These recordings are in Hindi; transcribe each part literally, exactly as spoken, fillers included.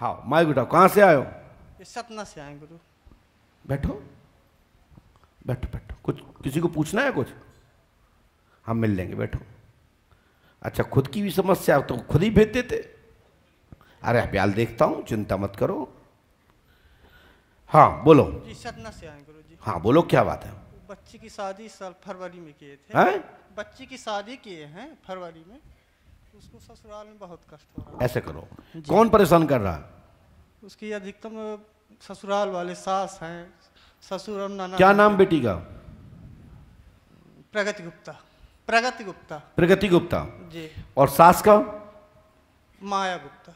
हाँ माया गुप्ता, कहाँ से आयो? सतना से आए गुरु। बैठो बैठो बैठो, कुछ किसी को पूछना है कुछ? हम मिल लेंगे, बैठो। अच्छा खुद की भी समस्या तो खुद ही भेजते थे? अरे अभ्याल देखता हूँ, चिंता मत करो। हाँ बोलो। जी सतना से आए गुरु जी। हाँ बोलो, क्या बात है? बच्ची की शादी साल फरवरी में किए थे। हैं? बच्ची की शादी किए हैं फरवरी में, उसको ससुराल में बहुत कष्ट हो रहा है। ऐसे करो, कौन परेशान कर रहा है? उसकी अधिकतम ससुराल वाले, सास हैं, ससुर और नाना। क्या नाम बेटी का? प्रगति गुप्ता। प्रगति गुप्ता। प्रगति गुप्ता जी। और सास का? माया गुप्ता।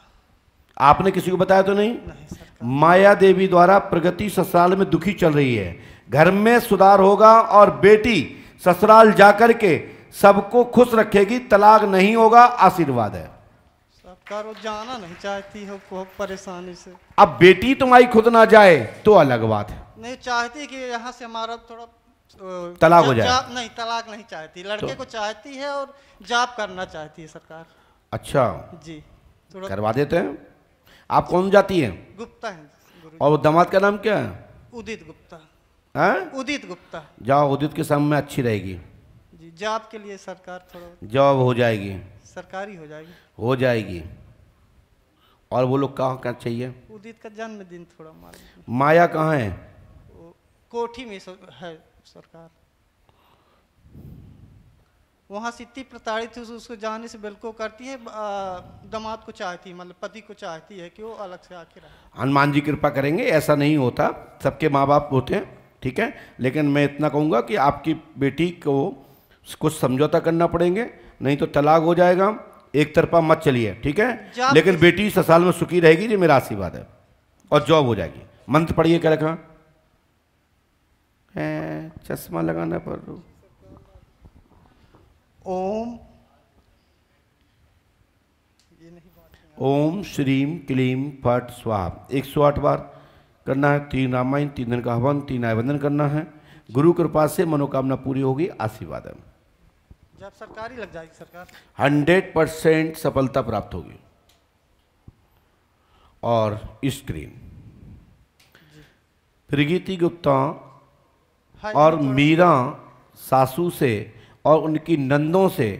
आपने किसी को बताया तो नहीं? नहीं। माया देवी द्वारा प्रगति ससुराल में दुखी चल रही है, घर में सुधार होगा और बेटी ससुराल जाकर के सबको खुश रखेगी, तलाक नहीं होगा, आशीर्वाद है। सरकार वो जाना नहीं चाहती है, को परेशानी से। अब बेटी तुम्हारी खुद ना जाए तो अलग बात है, नहीं चाहती कि यहाँ से हमारा थोड़ा तलाक हो जाए। नहीं तलाक नहीं चाहती, लड़के को चाहती है और जॉब करना चाहती है सरकार। अच्छा जी, करवा देते हैं। आप कौन जाती हैं? गुप्ता हैं। और दामाद का नाम क्या है? उदित गुप्ता। हैं? उदित गुप्ता। जाओ, उदित के सामने अच्छी रहेगी जी, जॉब के लिए सरकार थोड़ा। जॉब हो जाएगी, सरकारी हो जाएगी। हो जाएगी। और वो लोग कहाँ का चाहिए? उदित का जन्मदिन थोड़ा मालूम। माया कहाँ है? कोठी में है सरकार, वहाँ से इतनी प्रताड़ित उसको जाने से बिल्कुल करती है। दामाद को चाहती है, मतलब पति को चाहती है कि वो अलग से आके रहे। हनुमान जी कृपा करेंगे, ऐसा नहीं होता, सबके माँ बाप होते हैं, ठीक है। लेकिन मैं इतना कहूँगा कि आपकी बेटी को कुछ समझौता करना पड़ेंगे, नहीं तो तलाक हो जाएगा। एक तरफा मत चलिए, ठीक है। लेकिन बेटी ससुराल में सुखी रहेगी, ये मेरा आशीर्वाद है, और जॉब हो जाएगी। मंत्र पढ़िए, क्या रखा है? चश्मा लगाना पड़ रू। ओम ओम श्रीम क्लीम फट स्वाहा एक सौ आठ बार करना है। तीन रामायण, तीन दिन का हवन, तीन आयवंदन करना है। गुरु कृपा से मनोकामना पूरी होगी, आशीर्वाद है। जब सरकारी लग जाएगी सरकार, हंड्रेड परसेंट सफलता प्राप्त होगी। और स्क्रीन प्रगति गुप्ता और मीरा सासू से और उनकी नंदों से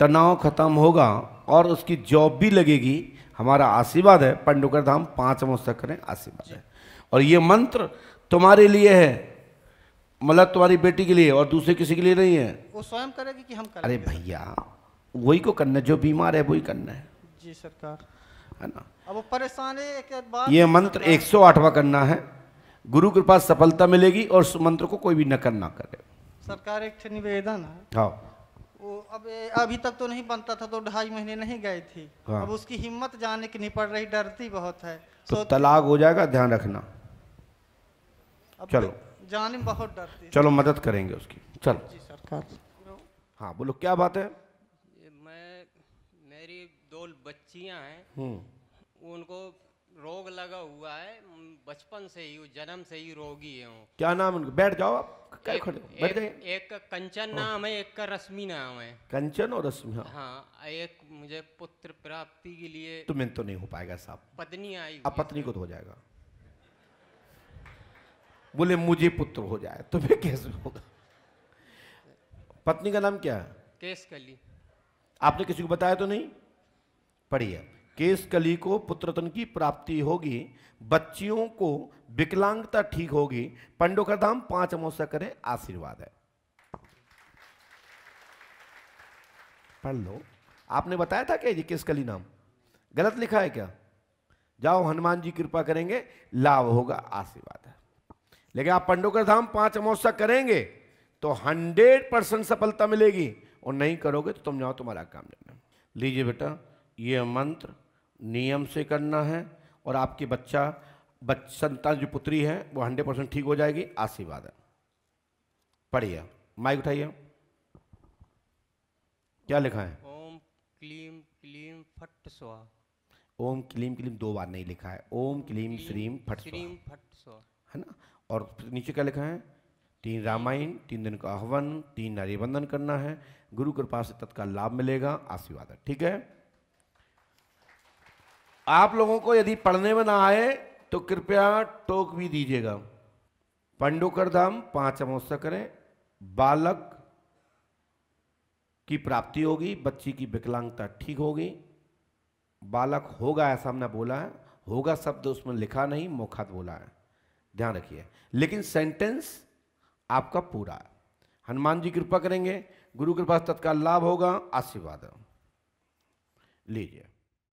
तनाव खत्म होगा और उसकी जॉब भी लगेगी। हमारा आशीर्वाद है। पंडुकर धाम पाँच मौसम करें, आशीर्वाद है। और ये मंत्र तुम्हारे लिए है, मतलब तुम्हारी बेटी के लिए, और दूसरे किसी के लिए नहीं है। वो स्वयं करेगी कि हम करें? अरे भैया वही को करना है, जो बीमार है वही करना है जी सरकार, है ना। अब वो परेशान है। ये मंत्र एक सौ आठवां करना है, गुरु कृपा सफलता मिलेगी। और उस मंत्र को कोई भी नकर ना करे। सरकार एक निवेदन है। हाँ। वो अब अभी तक तो नहीं बनता था, तो ढाई महीने नहीं गई थी। हाँ। अब उसकी हिम्मत जाने की नहीं पड़ रही, डरती बहुत है। तो तलाक हो जाएगा, ध्यान रखना। चलो जाने में बहुत डरती है। चलो मदद करेंगे उसकी। चलो जी सरकार। हाँ बोलो, क्या बात है? मैं, मेरी दो बच्चियाँ हैं, उनको रोग लगा हुआ है बचपन से ही, जन्म से ही रोगी है। क्या नाम उनका? बैठ जाओ आप, क्या खड़े हो, बैठ जाइए। एक का कंचन नाम है, एक का रश्मि नाम है। कंचन और रश्मि। हाँ, हाँ। एक मुझे पुत्र प्राप्ति के लिए। तुम्हें तो नहीं हो पाएगा साहब, पत्नी आई। अब पत्नी को तो हो जाएगा, बोले मुझे पुत्र हो जाए, तुम्हें कैसे होगा? पत्नी का नाम क्या है? केसकली। आपने किसी को बताया तो नहीं? पढ़िए, केसकली को पुत्रतन की प्राप्ति होगी, बच्चियों को विकलांगता ठीक होगी। पंडो का धाम पांच अमावस्या करें, आशीर्वाद है। पढ़ लो। आपने बताया था क्या जी केसकली नाम? गलत लिखा है क्या? जाओ, हनुमान जी कृपा करेंगे, लाभ होगा, आशीर्वाद है। लेकिन आप पंडो का धाम पांच अमावस्या करेंगे तो हंड्रेड परसेंट सफलता मिलेगी, और नहीं करोगे तो तुम जाओ, तुम्हारा काम लेना। लीजिए बेटा, ये मंत्र नियम से करना है, और आपकी बच्चा बच संतान जो पुत्री है वो हंड्रेड परसेंट ठीक हो जाएगी, आशीर्वाद है। पढ़िए, माइक उठाइए, क्या लिखा है? ओम क्लीम क्लीम फट स्वाहा। ओम क्लीम क्लीम दो बार नहीं लिखा है, ओम क्लीम श्रीम फट स्वाहा, है ना। और नीचे क्या लिखा है? तीन रामायण, तीन दिन का हवन, तीन नारी वंदन करना है। गुरु कृपा से तत्काल लाभ मिलेगा, आशीर्वाद है, ठीक है। आप लोगों को यदि पढ़ने में ना आए तो कृपया टोक भी दीजिएगा। पंडोकर धाम पाँच चम्मच से करें, बालक की प्राप्ति होगी, बच्ची की विकलांगता ठीक होगी। बालक होगा ऐसा हमने बोला है, होगा शब्द उसमें लिखा नहीं, मुखात बोला है, ध्यान रखिए। लेकिन सेंटेंस आपका पूरा है। हनुमान जी कृपा करेंगे, गुरु कृपा तत्काल लाभ होगा, आशीर्वाद लीजिए।